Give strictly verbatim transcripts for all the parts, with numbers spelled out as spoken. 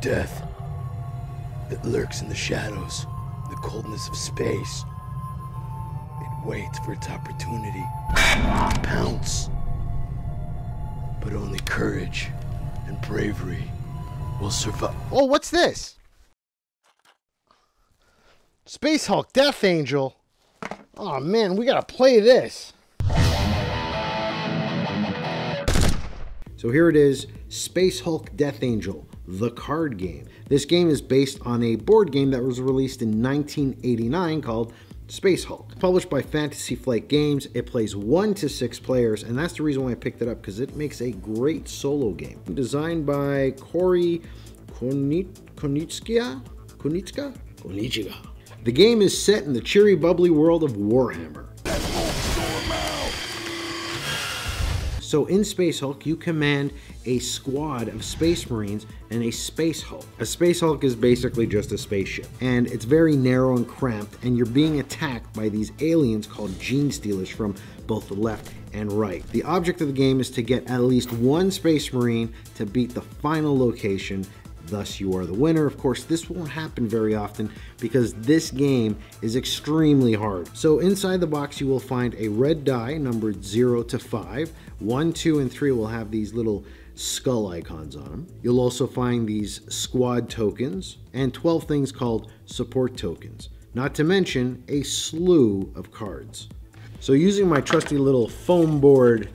death that lurks in the shadows, the coldness of space. It waits for its opportunity to pounce. But only courage and bravery will survive. Oh, what's this? Space Hulk Death Angel. Oh man, we gotta play this. So here it is, Space Hulk Death Angel, the card game. This game is based on a board game that was released in nineteen eighty-nine called Space Hulk. Published by Fantasy Flight Games, it plays one to six players, and that's the reason why I picked it up, because it makes a great solo game. Designed by Corey Konietzka? Konietzka? Konietzka. The game is set in the cheery, bubbly world of Warhammer. So in Space Hulk, you command a squad of Space Marines and a Space Hulk. A Space Hulk is basically just a spaceship, and it's very narrow and cramped, and you're being attacked by these aliens called gene stealers from both the left and right. The object of the game is to get at least one Space Marine to beat the final location, thus you are the winner. Of course, this won't happen very often because this game is extremely hard. So inside the box, you will find a red die numbered zero to five. One, two, and three will have these little skull icons on them. You'll also find these squad tokens and twelve things called support tokens, not to mention a slew of cards. So using my trusty little foam board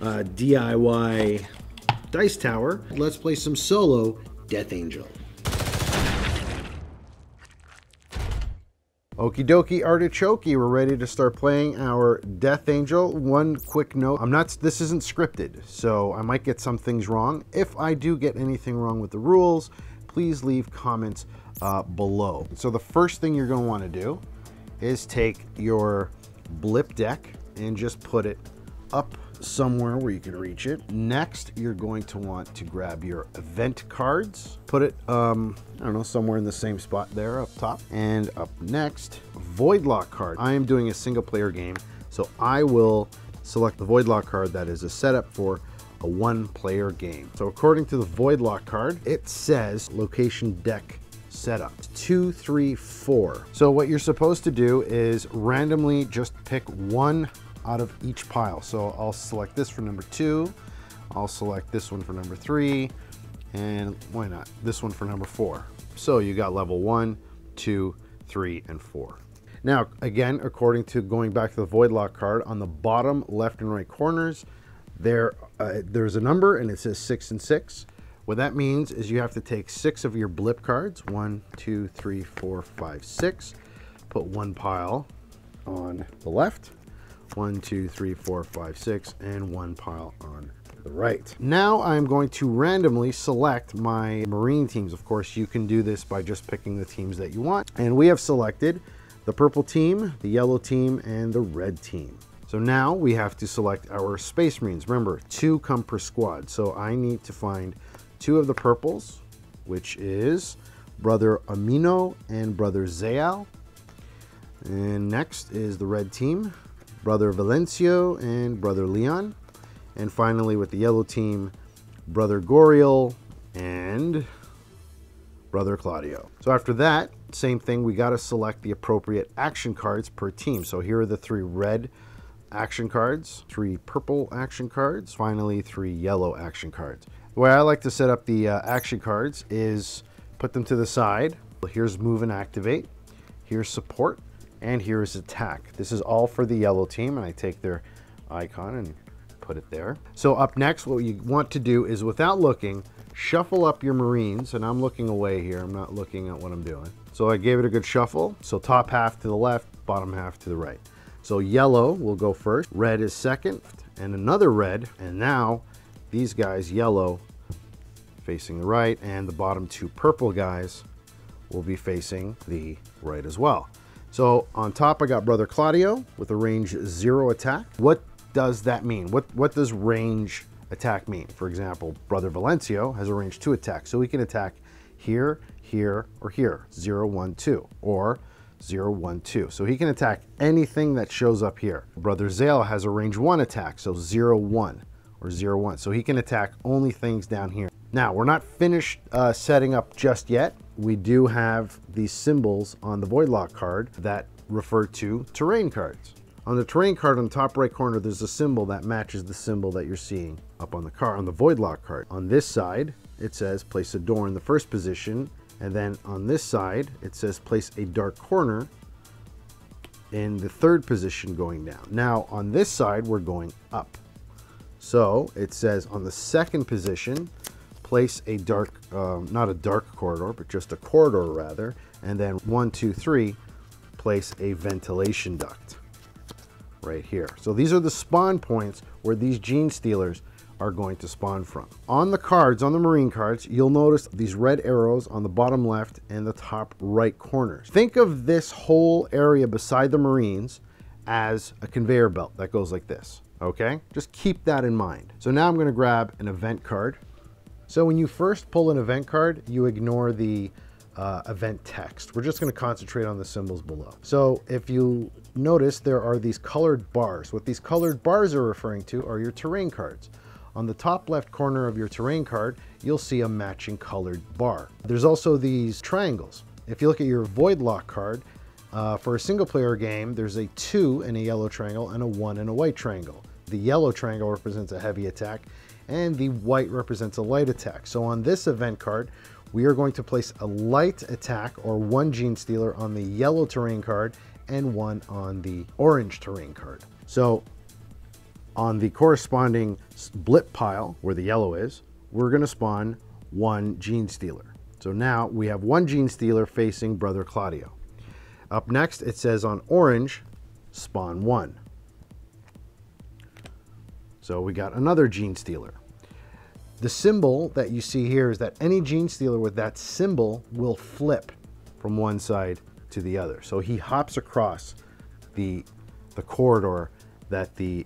uh, D I Y dice tower, let's play some solo Death Angel. Okie dokie artichokey, we're ready to start playing our Death Angel. One quick note, I'm not, this isn't scripted, so I might get some things wrong. If I do get anything wrong with the rules, please leave comments uh, below. So the first thing you're gonna wanna do is take your blip deck and just put it up somewhere where you can reach it. Next, you're going to want to grab your event cards, put it, um, I don't know, somewhere in the same spot there up top. And up next, Voidlock card. I am doing a single player game, so I will select the Voidlock card that is a setup for a one player game. So according to the Voidlock card, it says location deck setup, two, three, four. So what you're supposed to do is randomly just pick one out of each pile. So I'll select this for number two, I'll select this one for number three, and why not, this one for number four. So you got level one, two, three, and four. Now, again, according to going back to the Voidlock card, on the bottom left and right corners, there, uh, there's a number and it says six and six. What that means is you have to take six of your blip cards, one, two, three, four, five, six, put one pile on the left, one, two, three, four, five, six, and one pile on the right. Now I'm going to randomly select my Marine teams. Of course, you can do this by just picking the teams that you want. And we have selected the purple team, the yellow team, and the red team. So now we have to select our Space Marines. Remember, two come per squad. So I need to find two of the purples, which is Brother Amino and Brother Zael. And next is the red team, Brother Valencio and Brother Leon. And finally with the yellow team, Brother Goriel and Brother Claudio. So after that, same thing, we gotta select the appropriate action cards per team. So here are the three red action cards, three purple action cards, finally three yellow action cards. The way I like to set up the uh, action cards is put them to the side. Here's move and activate, here's support, and here is attack. This is all for the yellow team, and I take their icon and put it there. So up next, what you want to do is, without looking, shuffle up your Marines, and I'm looking away here, I'm not looking at what I'm doing. So I gave it a good shuffle. So top half to the left, bottom half to the right. So yellow will go first, red is second, and another red, and now these guys, yellow, facing the right, and the bottom two purple guys will be facing the right as well. So on top, I got Brother Claudio with a range zero attack. What does that mean? What, what does range attack mean? For example, Brother Valencio has a range two attack. So he can attack here, here, or here, zero, one, two, or zero, one, two. So he can attack anything that shows up here. Brother Zael has a range one attack, so zero, one, or zero, one. So he can attack only things down here. Now, we're not finished uh, setting up just yet. We do have these symbols on the Voidlock card that refer to terrain cards. On the terrain card on the top right corner, there's a symbol that matches the symbol that you're seeing up on the card, on the Voidlock card. On this side, it says place a door in the first position, and then on this side, it says place a dark corner in the third position going down. Now, on this side, we're going up. So it says on the second position, place a dark, um, not a dark corridor, but just a corridor rather, and then one, two, three, place a ventilation duct right here. So these are the spawn points where these gene stealers are going to spawn from. On the cards, on the marine cards, you'll notice these red arrows on the bottom left and the top right corners. Think of this whole area beside the marines as a conveyor belt that goes like this, okay? Just keep that in mind. So now I'm gonna grab an event card. So when you first pull an event card, you ignore the uh, event text. We're just gonna concentrate on the symbols below. So if you notice, there are these colored bars. What these colored bars are referring to are your terrain cards. On the top left corner of your terrain card, you'll see a matching colored bar. There's also these triangles. If you look at your Voidlock card, uh, for a single player game, there's a two and a yellow triangle and a one and a white triangle. The yellow triangle represents a heavy attack and the white represents a light attack. So on this event card, we are going to place a light attack or one gene stealer on the yellow terrain card and one on the orange terrain card. So on the corresponding blip pile, where the yellow is, we're gonna spawn one gene stealer. So now we have one gene stealer facing Brother Claudio. Up next, it says on orange, spawn one. So we got another gene stealer. The symbol that you see here is that any gene stealer with that symbol will flip from one side to the other. So he hops across the, the corridor that the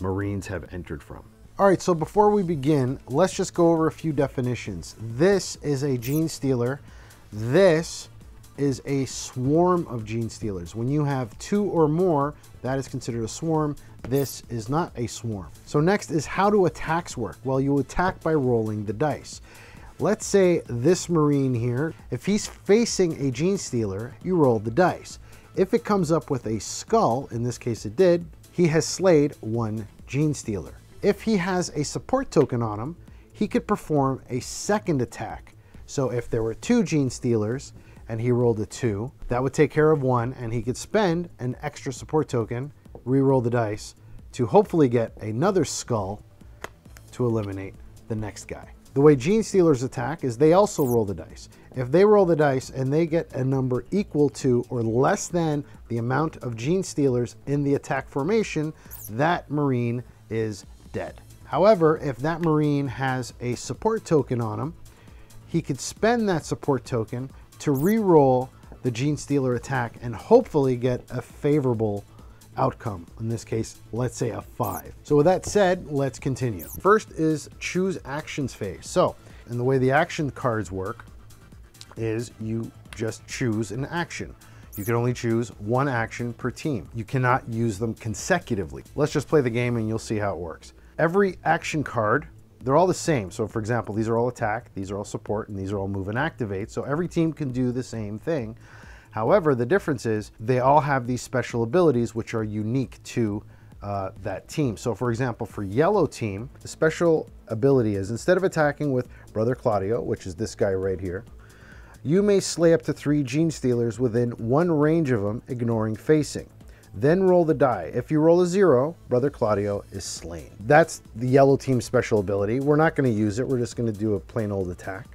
Marines have entered from. All right, so before we begin, let's just go over a few definitions. This is a gene stealer. This is a swarm of gene stealers. When you have two or more, that is considered a swarm. This is not a swarm. So next is how do attacks work? Well, you attack by rolling the dice. Let's say this Marine here, if he's facing a gene stealer, you roll the dice. If it comes up with a skull, in this case it did, he has slayed one gene stealer. If he has a support token on him, he could perform a second attack. So if there were two gene stealers and he rolled a two, that would take care of one, and he could spend an extra support token, re-roll the dice to hopefully get another skull to eliminate the next guy. The way gene stealers attack is they also roll the dice. If they roll the dice and they get a number equal to or less than the amount of gene stealers in the attack formation, that Marine is dead. However, if that Marine has a support token on him, he could spend that support token to re-roll the gene stealer attack and hopefully get a favorable outcome. In this case, let's say a five. So with that said, let's continue. First is choose actions phase. So, and the way the action cards work is you just choose an action. You can only choose one action per team. You cannot use them consecutively. Let's just play the game and you'll see how it works. Every action card, they're all the same. So for example, these are all attack, these are all support, and these are all move and activate. So every team can do the same thing. However, the difference is they all have these special abilities which are unique to uh, that team. So for example, for yellow team, the special ability is instead of attacking with Brother Claudio, which is this guy right here, you may slay up to three gene stealers within one range of them, ignoring facing. Then roll the die. If you roll a zero, Brother Claudio is slain. That's the yellow team's special ability. We're not gonna use it. We're just gonna do a plain old attack.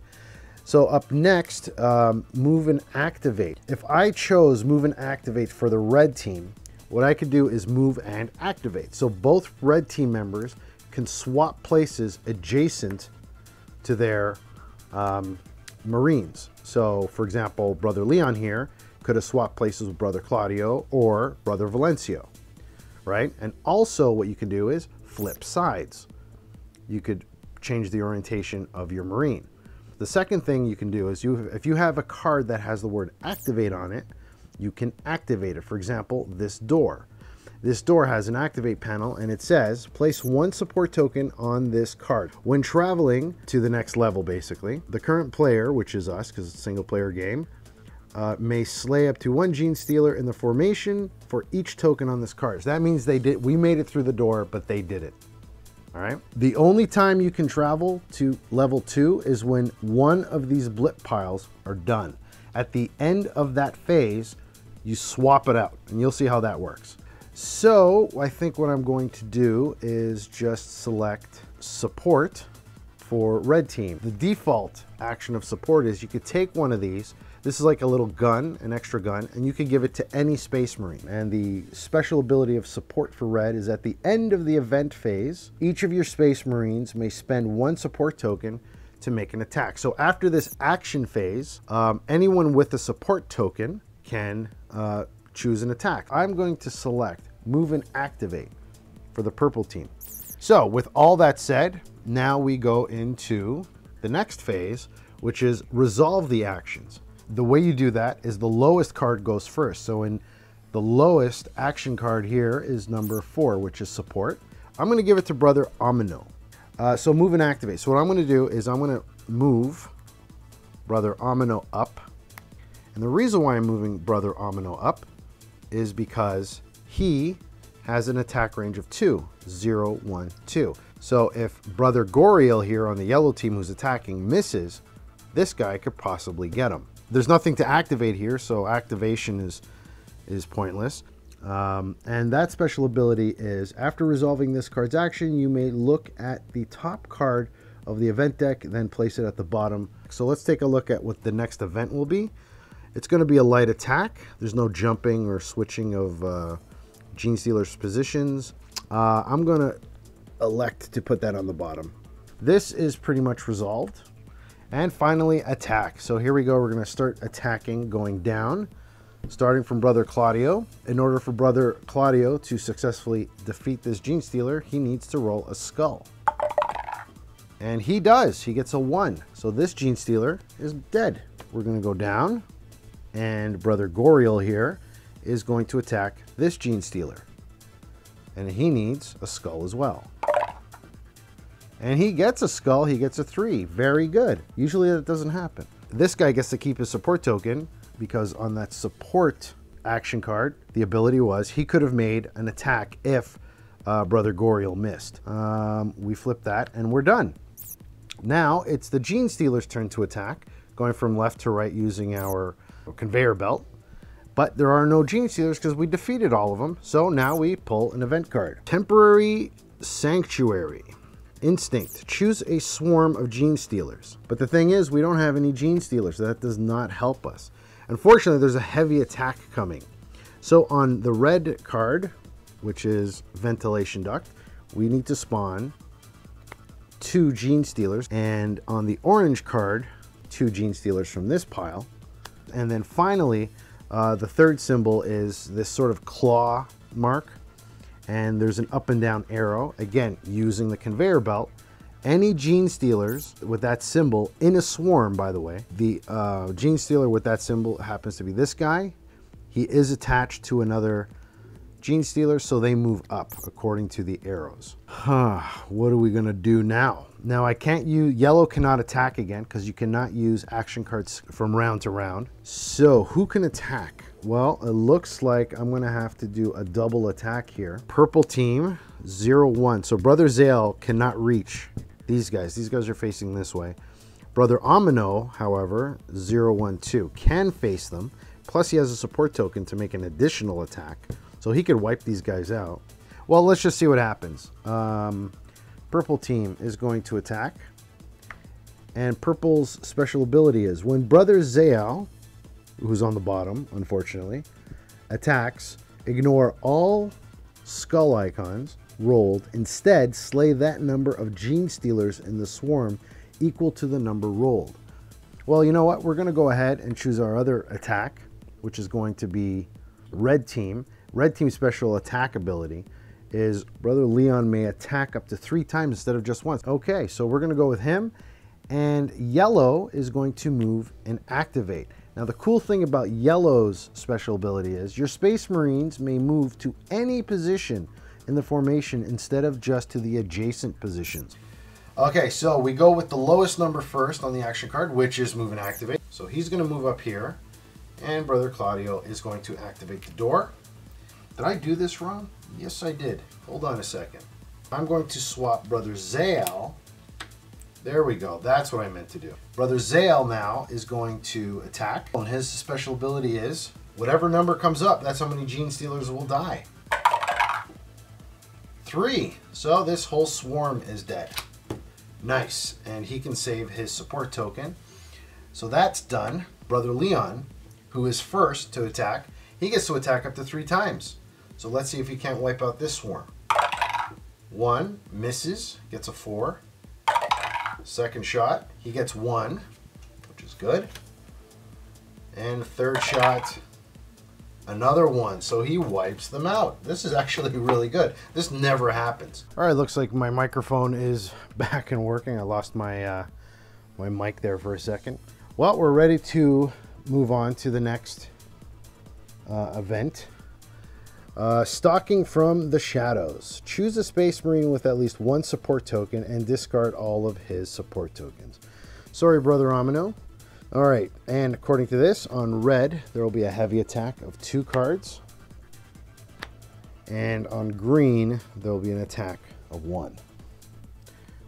So up next, um, move and activate. If I chose move and activate for the red team, what I could do is move and activate. So both red team members can swap places adjacent to their um, Marines. So for example, Brother Leon here could have swapped places with Brother Claudio or Brother Valencio, right? And also what you can do is flip sides. You could change the orientation of your Marine. The second thing you can do is you, if you have a card that has the word activate on it, you can activate it. For example, this door. This door has an activate panel and it says, place one support token on this card. When traveling to the next level, basically, the current player, which is us, because it's a single player game, uh, may slay up to one Gene Stealer in the formation for each token on this card. So that means they did, we made it through the door, but they did it. All right. The only time you can travel to level two is when one of these blip piles are done. At the end of that phase, you swap it out and you'll see how that works. So I think what I'm going to do is just select support for red team. The default action of support is you could take one of these. This is like a little gun, an extra gun, and you can give it to any Space Marine. And the special ability of support for red is at the end of the event phase, each of your Space Marines may spend one support token to make an attack. So after this action phase, um, anyone with a support token can uh, choose an attack. I'm going to select move and activate for the purple team. So with all that said, now we go into the next phase, which is resolve the actions. The way you do that is the lowest card goes first. So in the lowest action card here is number four, which is support. I'm gonna give it to Brother Amino. Uh, so move and activate. So what I'm gonna do is I'm gonna move Brother Amino up. And the reason why I'm moving Brother Amino up is because he has an attack range of two, zero, one, two. So if Brother Goriel here on the yellow team who's attacking misses, this guy could possibly get him. There's nothing to activate here, so activation is is pointless. Um, and that special ability is, after resolving this card's action, you may look at the top card of the event deck, then place it at the bottom. So let's take a look at what the next event will be. It's going to be a light attack. There's no jumping or switching of uh, Gene Stealer's positions. Uh, I'm going to elect to put that on the bottom. This is pretty much resolved. And finally, attack. So here we go. We're going to start attacking, going down, starting from Brother Claudio. In order for Brother Claudio to successfully defeat this Gene Stealer, he needs to roll a skull. And he does. He gets a one. So this Gene Stealer is dead. We're going to go down. And Brother Goriel here is going to attack this Gene Stealer. And he needs a skull as well. And he gets a skull, he gets a three. Very good. Usually that doesn't happen. This guy gets to keep his support token because on that support action card, the ability was he could have made an attack if uh, Brother Goriel missed. Um, we flip that and we're done. Now it's the Gene Stealer's turn to attack, going from left to right using our conveyor belt. But there are no Gene Stealers because we defeated all of them. So now we pull an event card. Temporary Sanctuary. Instinct. Choose a swarm of Gene Stealers. But the thing is, we don't have any Gene Stealers, so that does not help us. Unfortunately, there's a heavy attack coming. So on the red card, which is Ventilation Duct, we need to spawn two Gene Stealers. And on the orange card, two Gene Stealers from this pile. And then finally, uh, the third symbol is this sort of claw mark. And there's an up and down arrow, again, using the conveyor belt. Any Gene Stealers with that symbol in a swarm, by the way, the uh, Gene Stealer with that symbol happens to be this guy. He is attached to another Gene Stealer, so they move up according to the arrows. Huh, what are we gonna do now? Now I can't use, yellow cannot attack again because you cannot use action cards from round to round. So who can attack? Well, it looks like I'm gonna have to do a double attack here. Purple team, zero, one. So Brother Zael cannot reach these guys. These guys are facing this way. Brother Amino, however, zero, one, two, can face them. Plus he has a support token to make an additional attack. So he could wipe these guys out. Well, let's just see what happens. Um, Purple team is going to attack. And Purple's special ability is when Brother Zael, who's on the bottom, unfortunately, attacks, ignore all skull icons rolled. Instead, slay that number of Gene Stealers in the swarm equal to the number rolled. Well, you know what? We're going to go ahead and choose our other attack, which is going to be red team. Red team's special attack ability is Brother Leon may attack up to three times instead of just once. Okay, so we're going to go with him. And yellow is going to move and activate. Now the cool thing about Yellow's special ability is your Space Marines may move to any position in the formation instead of just to the adjacent positions. Okay, so we go with the lowest number first on the action card, which is move and activate. So he's gonna move up here and Brother Claudio is going to activate the door. Did I do this wrong? Yes, I did. Hold on a second. I'm going to swap Brother Zael. There we go, that's what I meant to do. Brother Zael now is going to attack, and his special ability is, whatever number comes up, that's how many Gene Stealers will die. Three, so this whole swarm is dead. Nice, and he can save his support token. So that's done. Brother Leon, who is first to attack, he gets to attack up to three times. So let's see if he can't wipe out this swarm. One, misses, gets a four. Second shot, he gets one, which is good. And third shot, another one. So he wipes them out. This is actually really good. This never happens. All right, looks like my microphone is back and working. I lost my, uh, my mic there for a second. Well, we're ready to move on to the next uh, event. Uh, stalking from the shadows. Choose a Space Marine with at least one support token and discard all of his support tokens. Sorry, Brother Amino. All right, and according to this, on red, there will be a heavy attack of two cards. And on green, there'll be an attack of one,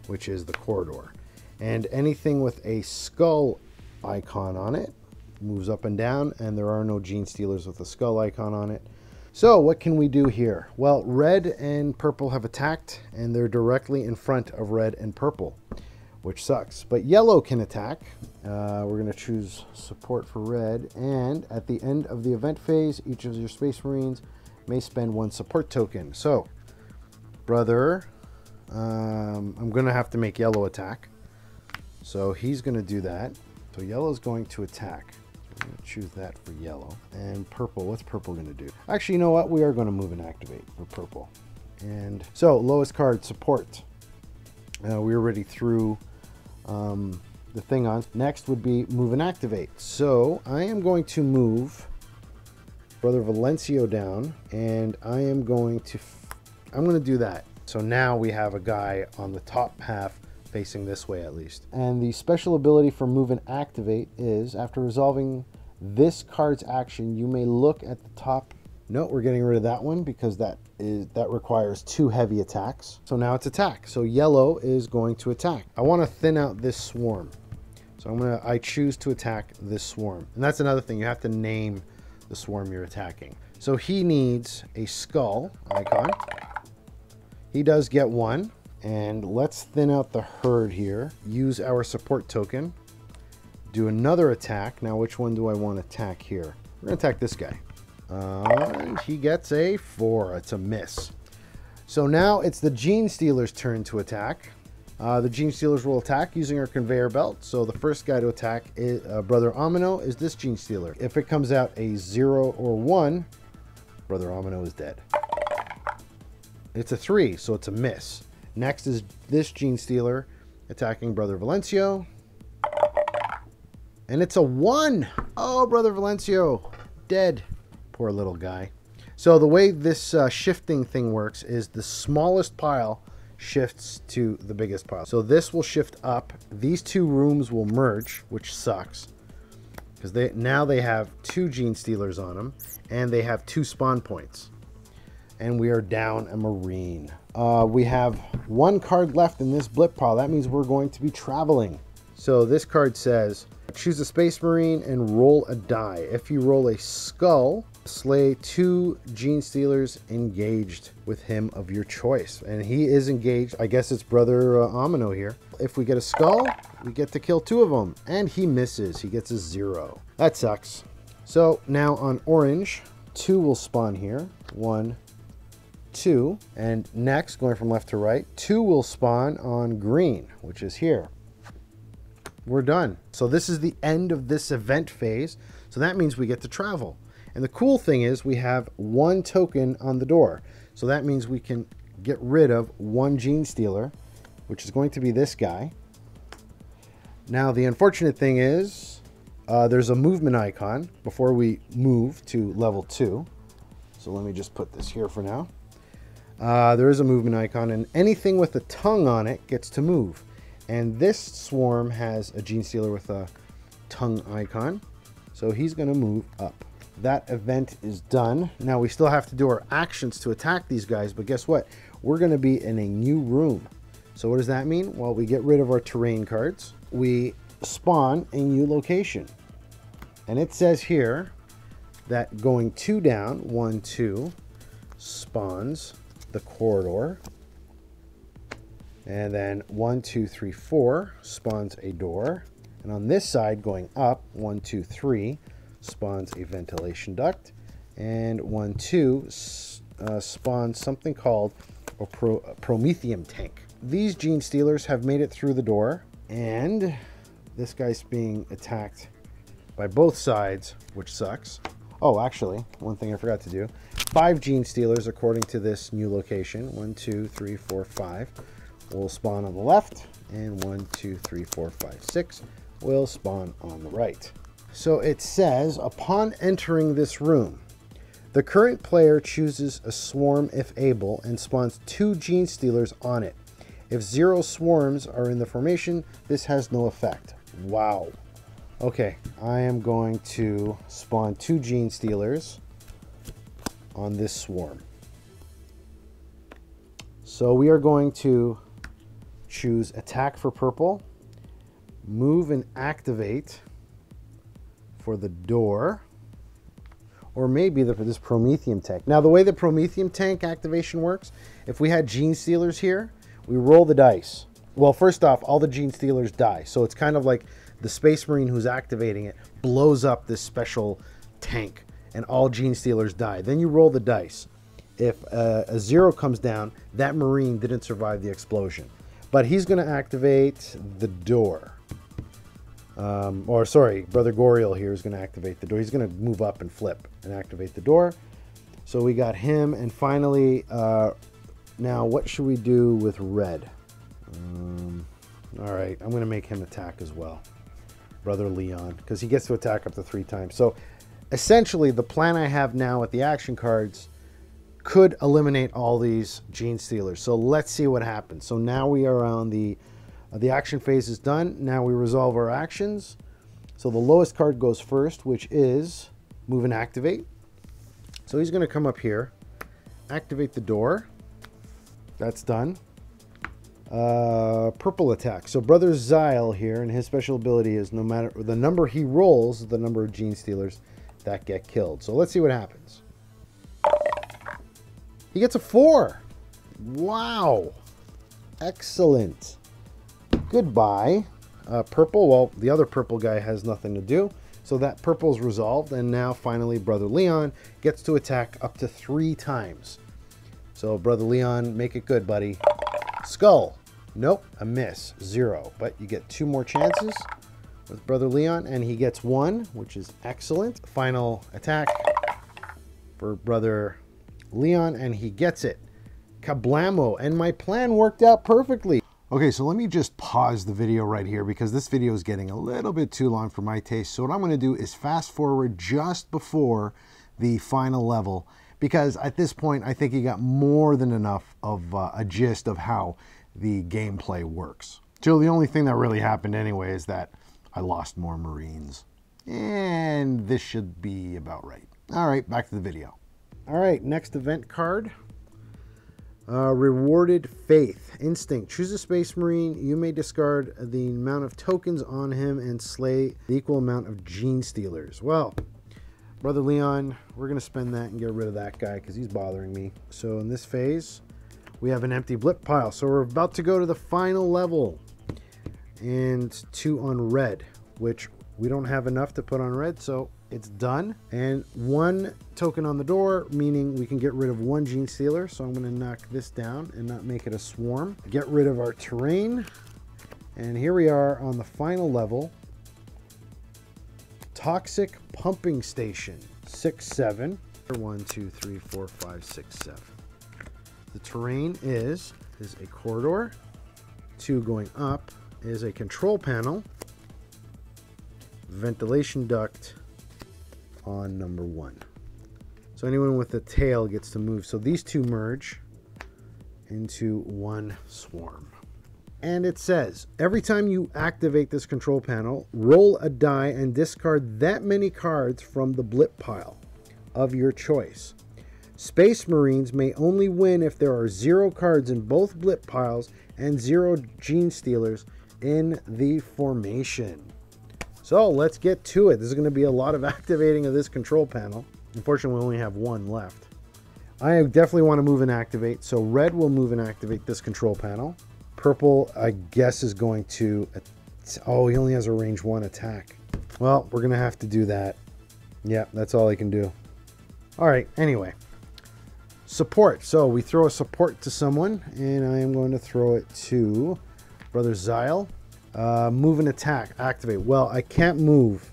which is the corridor. And anything with a skull icon on it moves up and down, and there are no Gene Stealers with a skull icon on it. So what can we do here? Well, red and purple have attacked and they're directly in front of red and purple, which sucks. But yellow can attack. Uh, we're gonna choose support for red, and at the end of the event phase, each of your Space Marines may spend one support token. So, brother, um, I'm gonna have to make yellow attack. So he's gonna do that. So yellow's going to attack. I'm going to choose that for yellow. And purple, what's purple going to do? Actually, you know what? We are going to move and activate for purple. And so, lowest card, support. Uh, we already threw um, the thing on. Next would be move and activate. So, I am going to move Brother Valencio down, and I am going to, f I'm going to do that. So now we have a guy on the top half facing this way at least. And the special ability for move and activate is, after resolving this card's action, you may look at the top. No, we're getting rid of that one because that is that requires two heavy attacks. So now it's attack. So yellow is going to attack. I want to thin out this swarm. So I'm gonna, I choose to attack this swarm. And that's another thing, you have to name the swarm you're attacking. So he needs a skull icon. He does get one. And let's thin out the herd here. Use our support token. Do another attack. Now, which one do I want to attack here? We're going to attack this guy. Uh, and he gets a four. It's a miss. So now it's the Gene Stealer's turn to attack. Uh, the Gene Stealers will attack using our conveyor belt. So the first guy to attack, is, uh, Brother Amino, is this Gene Stealer. If it comes out a zero or one, Brother Amino is dead. It's a three, so it's a miss. Next is this Gene Stealer attacking Brother Valencio. And it's a one. Oh, Brother Valencio, dead. Poor little guy. So the way this uh, shifting thing works is the smallest pile shifts to the biggest pile. So this will shift up. These two rooms will merge, which sucks. Because they now they have two Gene Stealers on them. And they have two spawn points. And we are down a Marine. Uh, we have one card left in this blip pile. That means we're going to be traveling. So this card says, choose a Space Marine and roll a die. If you roll a skull, slay two Gene Stealers engaged with him of your choice. And he is engaged. I guess it's Brother uh, Amino here. If we get a skull, we get to kill two of them. And he misses, he gets a zero. That sucks. So now on orange, two will spawn here. One, two, and next, going from left to right, two will spawn on green, which is here. We're done. So this is the end of this event phase. So that means we get to travel. And the cool thing is we have one token on the door. So that means we can get rid of one Gene Stealer, which is going to be this guy. Now, the unfortunate thing is Uh, there's a movement icon before we move to level two. So let me just put this here for now. Uh, there is a movement icon, and anything with a tongue on it gets to move. And this swarm has a gene stealer with a tongue icon. So he's gonna move up. That event is done. Now we still have to do our actions to attack these guys, but guess what? We're gonna be in a new room. So what does that mean? Well, we get rid of our terrain cards. We spawn a new location. And it says here that going two down, one, two, spawns the corridor, and then one, two, three, four spawns a door, and on this side going up, one, two, three spawns a ventilation duct, and one, two uh, spawns something called a, pro a promethium tank. These gene stealers have made it through the door, and this guy's being attacked by both sides, which sucks. Oh, actually, one thing I forgot to do. Five gene stealers, according to this new location. One, two, three, four, five will spawn on the left, and one, two, three, four, five, six will spawn on the right. So it says, upon entering this room, the current player chooses a swarm if able and spawns two gene stealers on it. If zero swarms are in the formation, this has no effect. Wow. Okay, I am going to spawn two gene stealers on this swarm. So we are going to choose attack for purple, move and activate for the door, or maybe the, for this promethium tank. Now the way the promethium tank activation works, if we had gene stealers here, we roll the dice. Well, first off, all the gene stealers die. So it's kind of like the space marine who's activating it blows up this special tank, and all gene stealers die. Then you roll the dice. If uh, a zero comes down, that marine didn't survive the explosion. But he's gonna activate the door. Um, or sorry, Brother Goriel here is gonna activate the door. He's gonna move up and flip and activate the door. So we got him, and finally, uh, now what should we do with red? Um, all right, I'm gonna make him attack as well. Brother Leon, because he gets to attack up to three times. So essentially, the plan I have now with the action cards could eliminate all these gene stealers. So let's see what happens. So now we are on the, uh, the action phase is done. Now we resolve our actions. So the lowest card goes first, which is move and activate. So he's gonna come up here, activate the door. That's done. Uh, purple attack. So Brother Zael here, and his special ability is no matter the number he rolls, the number of gene stealers that get killed. So let's see what happens. He gets a four. Wow. Excellent. Goodbye. Uh, purple, well, the other purple guy has nothing to do. So that purple's resolved. And now finally, Brother Leon gets to attack up to three times. So Brother Leon, make it good, buddy. Skull. Nope, a miss, zero. But you get two more chances with Brother Leon, and he gets one, which is excellent. Final attack for Brother Leon, and he gets it. Kablamo, and my plan worked out perfectly. Okay, so let me just pause the video right here because this video is getting a little bit too long for my taste. So what I'm gonna do is fast forward just before the final level, because at this point, I think you got more than enough of uh, a gist of how the gameplay works. So the only thing that really happened anyway is that I lost more Marines. And this should be about right. All right, back to the video. All right, next event card. Uh, Rewarded Faith. Instinct. Choose a space marine. You may discard the amount of tokens on him and slay the equal amount of gene stealers. Well, Brother Leon, we're gonna spend that and get rid of that guy because he's bothering me. So in this phase, we have an empty blip pile. So we're about to go to the final level. And two on red, which we don't have enough to put on red, so it's done. And one token on the door, meaning we can get rid of one gene stealer. So I'm gonna knock this down and not make it a swarm. Get rid of our terrain. And here we are on the final level. Toxic pumping station, six, seven. One, two, three, four, five, six, seven. The terrain is, is a corridor. Two going up is a control panel. ventilation duct on number one. So anyone with a tail gets to move. So these two merge into one swarm. And it says, every time you activate this control panel, roll a die and discard that many cards from the blip pile of your choice. Space Marines may only win if there are zero cards in both blip piles and zero gene stealers in the formation. So let's get to it. This is going to be a lot of activating of this control panel. Unfortunately, we only have one left. I definitely want to move and activate. So red will move and activate this control panel. Purple, I guess, is going to... Oh, he only has a range one attack. Well, we're going to have to do that. Yeah, that's all I can do. All right, anyway. Support. So we throw a support to someone, and I am going to throw it to Brother Zael. Uh, move and attack. Activate. Well, I can't move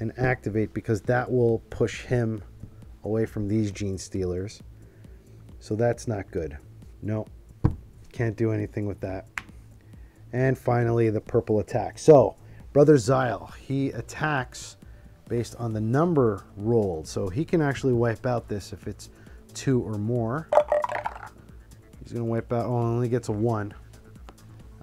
and activate because that will push him away from these gene stealers. So that's not good. No. Can't do anything with that. And finally, the purple attack. So Brother Zael, he attacks based on the number rolled. So he can actually wipe out this if it's two or more. He's going to wipe out. Oh, only gets a one.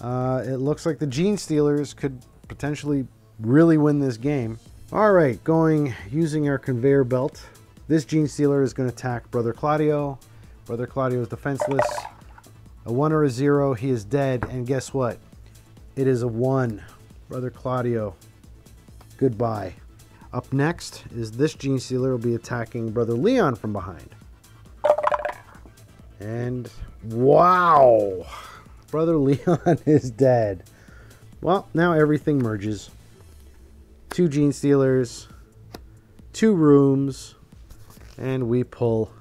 Uh, it looks like the gene stealers could potentially really win this game. All right, going using our conveyor belt. This gene stealer is going to attack Brother Claudio. Brother Claudio is defenseless. A one or a zero, he is dead. And guess what? It is a one. Brother Claudio, goodbye. Up next is this gene stealer will be attacking Brother Leon from behind. And wow, Brother Leon is dead. Well, now everything merges. Two gene stealers, two rooms, and we pull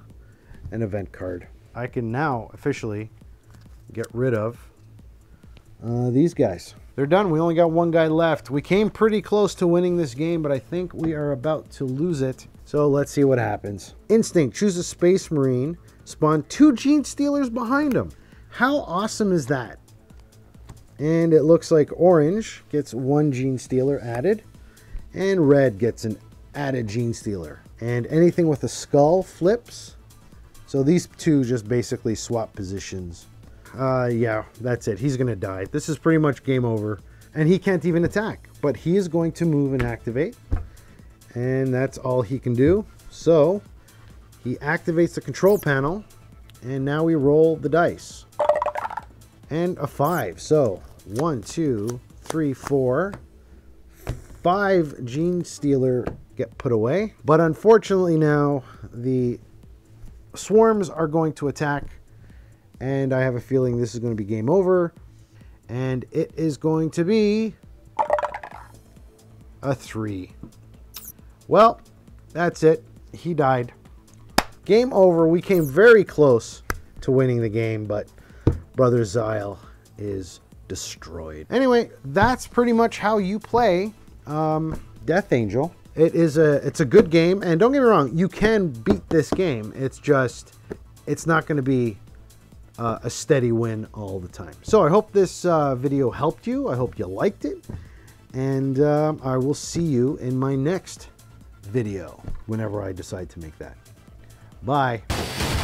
an event card. I can now officially get rid of uh, these guys. They're done. We only got one guy left. We came pretty close to winning this game, but I think we are about to lose it. So let's see what happens. Instinct. Choose a Space Marine. Spawn two gene stealers behind him. How awesome is that? And it looks like orange gets one gene stealer added. And red gets an added gene stealer. And anything with a skull flips. So these two just basically swap positions. Uh, yeah, that's it. He's going to die. This is pretty much game over. And he can't even attack. But he is going to move and activate. And that's all he can do. So he activates the control panel. And now we roll the dice. And a five. So one, two, three, four, five gene stealer get put away. But unfortunately now the swarms are going to attack. And I have a feeling this is going to be game over. And it is going to be a three. Well, that's it. He died. Game over. We came very close to winning the game, but Brother Zael is destroyed. Anyway, that's pretty much how you play um, Death Angel. It is a, it's a good game. And don't get me wrong, you can beat this game. It's just, it's not going to be Uh, a steady win all the time. So I hope this uh, video helped you. I hope you liked it. And uh, I will see you in my next video, whenever I decide to make that. Bye.